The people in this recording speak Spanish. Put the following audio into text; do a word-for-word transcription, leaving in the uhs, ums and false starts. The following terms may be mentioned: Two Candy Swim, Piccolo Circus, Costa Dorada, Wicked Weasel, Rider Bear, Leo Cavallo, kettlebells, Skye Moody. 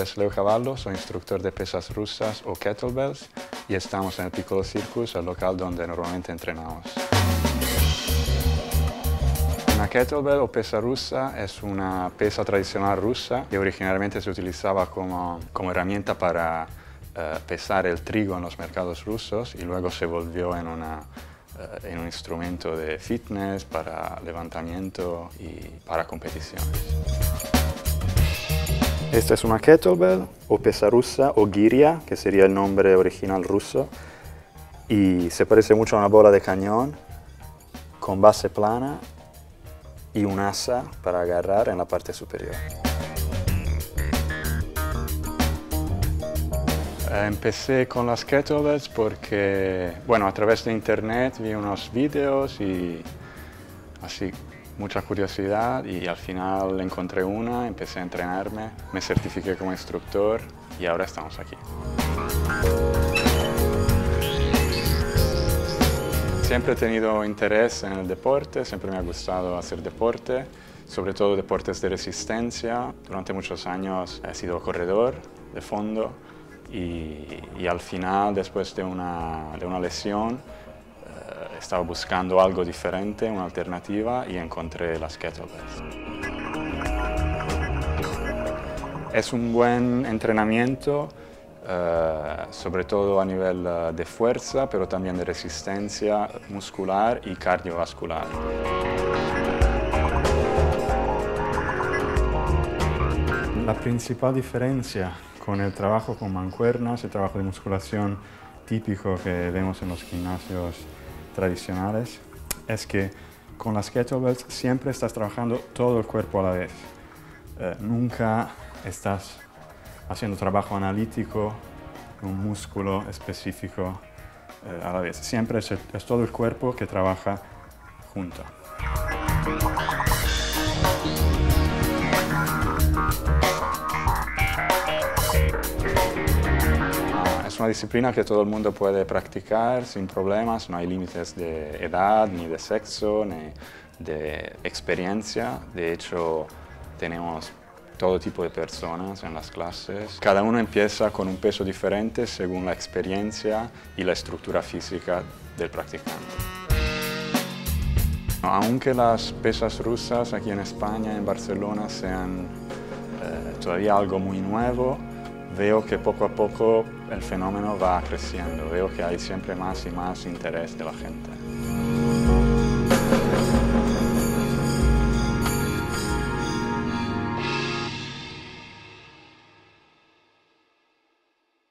nombre es Leo Cavallo, soy instructor de pesas rusas o kettlebells y estamos en el Piccolo Circus, el local donde normalmente entrenamos. Una kettlebell o pesa rusa es una pesa tradicional rusa que originariamente se utilizaba como, como herramienta para eh, pesar el trigo en los mercados rusos y luego se volvió en una en un instrumento de fitness, para levantamiento y para competiciones. Esta es una kettlebell o pesa rusa o guiria, que sería el nombre original ruso, y se parece mucho a una bola de cañón con base plana y un asa para agarrar en la parte superior. Empecé con las kettlebells porque, bueno, a través de internet vi unos videos y así mucha curiosidad y al final encontré una, empecé a entrenarme, me certifiqué como instructor y ahora estamos aquí. Siempre he tenido interés en el deporte, siempre me ha gustado hacer deporte, sobre todo deportes de resistencia. Durante muchos años he sido corredor de fondo. Y, y al final, después de una, de una lesión, eh, estaba buscando algo diferente, una alternativa, y encontré las kettlebells. Es un buen entrenamiento, eh, sobre todo a nivel de fuerza, pero también de resistencia muscular y cardiovascular. La principal diferencia con el trabajo con mancuernas, el trabajo de musculación típico que vemos en los gimnasios tradicionales, es que con las kettlebells siempre estás trabajando todo el cuerpo a la vez. Eh, nunca estás haciendo trabajo analítico, un músculo específico eh, a la vez. Siempre es, el, es todo el cuerpo que trabaja junto. Es una disciplina que todo el mundo puede practicar sin problemas, no hay límites de edad, ni de sexo, ni de experiencia. De hecho, tenemos todo tipo de personas en las clases. Cada uno empieza con un peso diferente según la experiencia y la estructura física del practicante. Aunque las pesas rusas aquí en España, en Barcelona, sean eh, todavía algo muy nuevo, veo que poco a poco el fenómeno va creciendo, veo que hay siempre más y más interés de la gente.